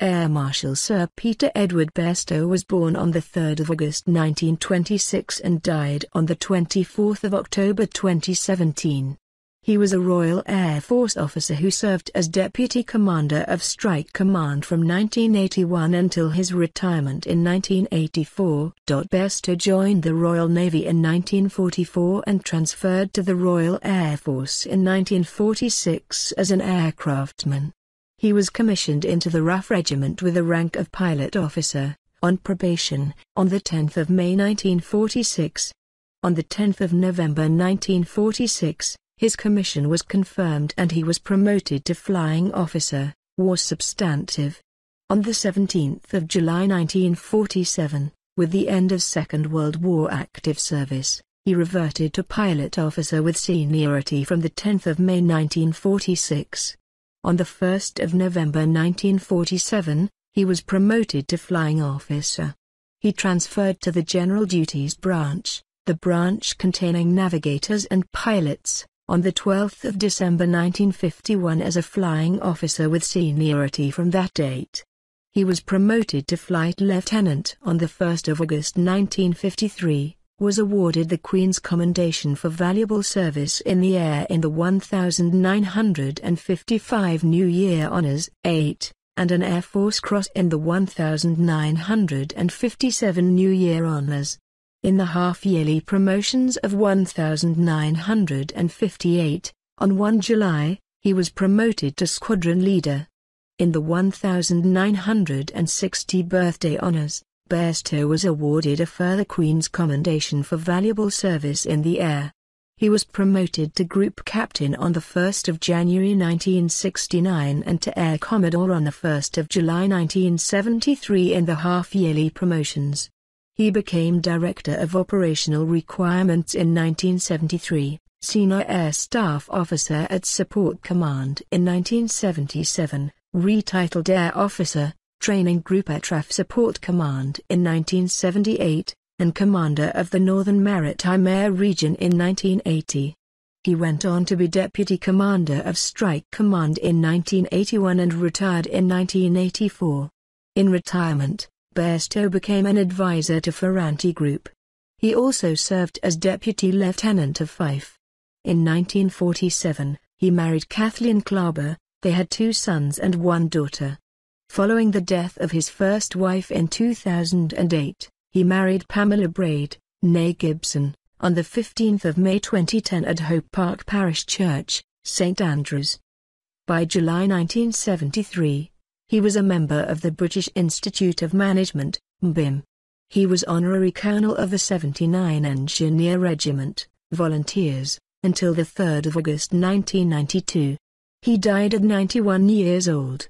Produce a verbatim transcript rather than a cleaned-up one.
Air Marshal Sir Peter Edward Bairsto was born on the third of August nineteen twenty-six and died on the twenty-fourth of October twenty seventeen. He was a Royal Air Force officer who served as Deputy Commander of Strike Command from nineteen eighty-one until his retirement in nineteen eighty-four. Bairsto joined the Royal Navy in nineteen forty-four and transferred to the Royal Air Force in nineteen forty-six as an aircraftman. He was commissioned into the R A F Regiment with the rank of Pilot Officer, on probation, on the tenth of May nineteen forty-six. On the tenth of November nineteen forty-six, his commission was confirmed and he was promoted to Flying Officer, War Substantive. On the seventeenth of July nineteen forty-seven, with the end of Second World War active service, he reverted to Pilot Officer with seniority from the tenth of May nineteen forty-six. On the first of November nineteen forty-seven, he was promoted to Flying Officer. He transferred to the General Duties Branch, the branch containing navigators and pilots, on the twelfth of December nineteen fifty-one as a Flying Officer with seniority from that date. He was promoted to Flight Lieutenant on the first of August nineteen fifty-three, was awarded the Queen's Commendation for Valuable Service in the Air in the nineteen fifty-five New Year Honours eight, and an Air Force Cross in the nineteen fifty-seven New Year Honours. In the half-yearly promotions of nineteen fifty-eight, on the first of July, he was promoted to Squadron Leader. In the nineteen sixty Birthday Honours, Bairsto was awarded a further Queen's Commendation for Valuable Service in the Air. He was promoted to Group Captain on the first of January nineteen sixty-nine and to Air Commodore on the first of July nineteen seventy-three in the half-yearly promotions. He became Director of Operational Requirements in nineteen seventy-three, Senior Air Staff Officer at Support Command in nineteen seventy-seven, retitled Air Officer, Training Group at R A F Support Command in nineteen seventy-eight, and Commander of the Northern Maritime Air Region in nineteen eighty. He went on to be Deputy Commander of Strike Command in nineteen eighty-one and retired in nineteen eighty-four. In retirement, Bairsto became an advisor to Ferranti Group. He also served as Deputy Lieutenant of Fife. In nineteen forty-seven, he married Kathleen Clarbour. They had two sons and one daughter. Following the death of his first wife in two thousand eight, he married Pamela Braid, née Gibson, on the fifteenth of May twenty ten at Hope Park Parish Church, Saint Andrews. By July nineteen seventy-three, he was a member of the British Institute of Management, B I M. He was Honorary Colonel of the seventy-nine Engineer Regiment, Volunteers, until the third of August nineteen ninety-two. He died at ninety-one years old.